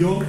yo